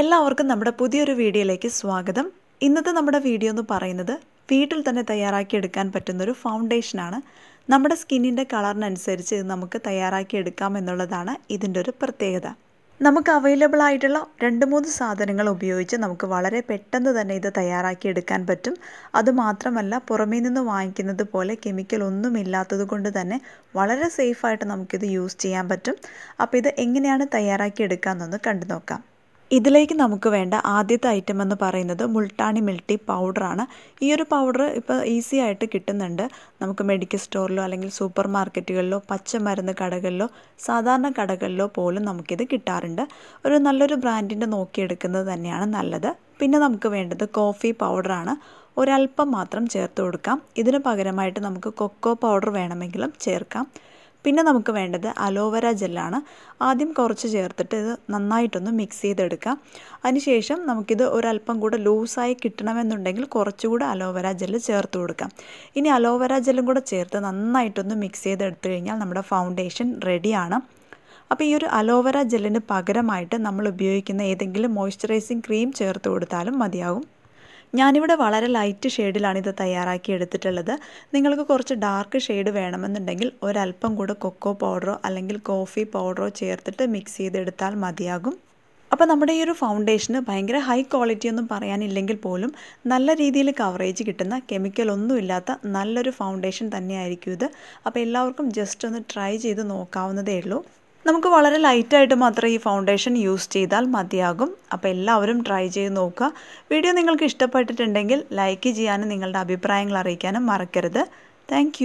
എല്ലാവർക്കും നമ്മുടെ പുതിയൊരു വീഡിയോയിലേക്ക് സ്വാഗതം. ഇന്നത്തെ നമ്മുടെ വീഡിയോ എന്ന് പറയുന്നത് വീട്ടിൽ തന്നെ തയ്യാറാക്കി എടുക്കാൻ പറ്റുന്ന ഒരു ഫൗണ്ടേഷൻ ആണ്. നമ്മുടെ സ്കിന്നിന്റെ കളറിനനുസരിച്ച് ഇത് നമുക്ക് തയ്യാറാക്കി എടുക്കാം എന്നുള്ളതാണ് ഇതിന്റെ ഒരു പ്രത്യേകത. നമുക്ക് അവൈലബിൾ ആയിട്ടുള്ള 2-3 സാധനങ്ങൾ ഉപയോഗിച്ച് നമുക്ക് വളരെ പെട്ടെന്ന് തന്നെ ഇത് തയ്യാറാക്കി എടുക്കാൻ പറ്റും. അതുമാത്രമല്ല പുറമേ നിന്ന് വാങ്ങിക്കുന്നത് പോലെ കെമിക്കൽ ഒന്നും ഇല്ലാത്തതുകൊണ്ട് തന്നെ വളരെ സേഫ് ആയിട്ട് നമുക്കിത് യൂസ് ചെയ്യാൻ പറ്റും. അപ്പോൾ ഇത് എങ്ങനെയാണ് തയ്യാറാക്കി എടുക്കാമെന്നൊന്ന് കണ്ടു നോക്കാം. ഇതിലേക്ക് നമുക്ക് വേണ്ട ആദ്യത്തെ ഐറ്റം എന്ന് പറയുന്നത് മുൾട്ടാണി മിൽട്ടി പൗഡറാണ്. ഈ ഒരു പൗഡർ ഇപ്പോൾ ഈസി ആയിട്ട് കിട്ടുന്നുണ്ട്. നമുക്ക് മെഡിക്കൽ സ്റ്റോറിലോ അല്ലെങ്കിൽ സൂപ്പർ മാർക്കറ്റുകളിലോ പച്ചമരുന്ന് കടകളിലോ സാധാരണ കടകളിലോ പോലും നമുക്കിത് കിട്ടാറുണ്ട്. ഒരു നല്ലൊരു ബ്രാൻഡിൻ്റെ നോക്കിയെടുക്കുന്നത് തന്നെയാണ് നല്ലത്. പിന്നെ നമുക്ക് വേണ്ടത് കോഫി പൗഡറാണ്. ഒരല്പം മാത്രം ചേർത്ത് കൊടുക്കാം. ഇതിന് പകരമായിട്ട് നമുക്ക് കൊക്കോ പൗഡർ വേണമെങ്കിലും ചേർക്കാം. പിന്നെ നമുക്ക് വേണ്ടത് അലോവേര ജെല്ലാണ്. ആദ്യം കുറച്ച് ചേർത്തിട്ട് ഇത് നന്നായിട്ടൊന്ന് മിക്സ് ചെയ്തെടുക്കാം. അതിനുശേഷം നമുക്കിത് ഒരല്പം കൂടെ ലൂസായി കിട്ടണമെന്നുണ്ടെങ്കിൽ കുറച്ചുകൂടെ അലോവേര ജെല്ല് ചേർത്ത് കൊടുക്കാം. ഇനി അലോവേര ജെല്ലും കൂടെ ചേർത്ത് നന്നായിട്ടൊന്ന് മിക്സ് ചെയ്തെടുത്തു കഴിഞ്ഞാൽ നമ്മുടെ ഫൗണ്ടേഷൻ റെഡിയാണ്. അപ്പോൾ ഈ ഒരു അലോവേര ജെല്ലിന് പകരമായിട്ട് നമ്മൾ ഉപയോഗിക്കുന്ന ഏതെങ്കിലും മോയ്സ്ചറൈസിങ് ക്രീം ചേർത്ത് കൊടുത്താലും മതിയാകും. ഞാനിവിടെ വളരെ ലൈറ്റ് ഷെയ്ഡിലാണ് ഇത് തയ്യാറാക്കി എടുത്തിട്ടുള്ളത്. നിങ്ങൾക്ക് കുറച്ച് ഡാർക്ക് ഷെയ്ഡ് വേണമെന്നുണ്ടെങ്കിൽ ഒരല്പം കൂടെ കൊക്കോ പൗഡറോ അല്ലെങ്കിൽ കോഫി പൗഡറോ ചേർത്തിട്ട് മിക്സ് ചെയ്തെടുത്താൽ മതിയാകും. അപ്പോൾ നമ്മുടെ ഈ ഒരു ഫൗണ്ടേഷന് ഭയങ്കര ഹൈ ക്വാളിറ്റി ഒന്നും പറയാനില്ലെങ്കിൽ പോലും നല്ല രീതിയിൽ കവറേജ് കിട്ടുന്ന കെമിക്കൽ ഒന്നുമില്ലാത്ത നല്ലൊരു ഫൗണ്ടേഷൻ തന്നെയായിരിക്കും ഇത്. അപ്പോൾ എല്ലാവർക്കും ജസ്റ്റ് ഒന്ന് ട്രൈ ചെയ്ത് നോക്കാവുന്നതേ ഉള്ളൂ. നമുക്ക് വളരെ ലൈറ്റായിട്ട് മാത്രമേ ഈ ഫൗണ്ടേഷൻ യൂസ് ചെയ്താൽ മതിയാകും. അപ്പോൾ എല്ലാവരും ട്രൈ ചെയ്ത് നോക്കുക. വീഡിയോ നിങ്ങൾക്ക് ഇഷ്ടപ്പെട്ടിട്ടുണ്ടെങ്കിൽ ലൈക്ക് ചെയ്യാനും നിങ്ങളുടെ അഭിപ്രായങ്ങൾ അറിയിക്കാനും മറക്കരുത്. താങ്ക്